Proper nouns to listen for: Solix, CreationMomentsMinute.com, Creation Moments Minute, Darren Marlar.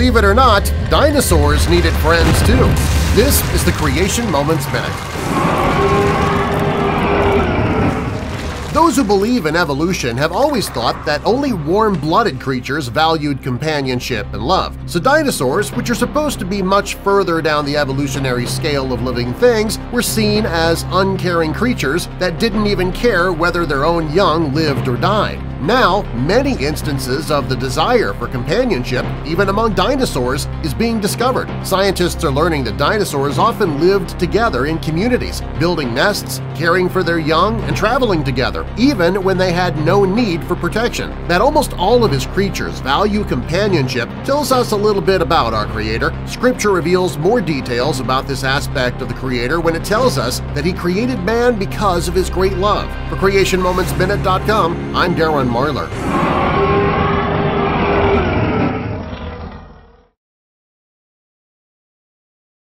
believe it or not, dinosaurs needed friends too. This is the Creation Moments Minute. Those who believe in evolution have always thought that only warm-blooded creatures valued companionship and love. So dinosaurs, which are supposed to be much further down the evolutionary scale of living things, were seen as uncaring creatures that didn't even care whether their own young lived or died. Now, many instances of the desire for companionship, even among dinosaurs, is being discovered. Scientists are learning that dinosaurs often lived together in communities, building nests, caring for their young, and traveling together, even when they had no need for protection. That almost all of his creatures value companionship tells us a little bit about our Creator. Scripture reveals more details about this aspect of the Creator when it tells us that He created man because of His great love. For CreationMomentsMinute.com, I'm Darren Marlar.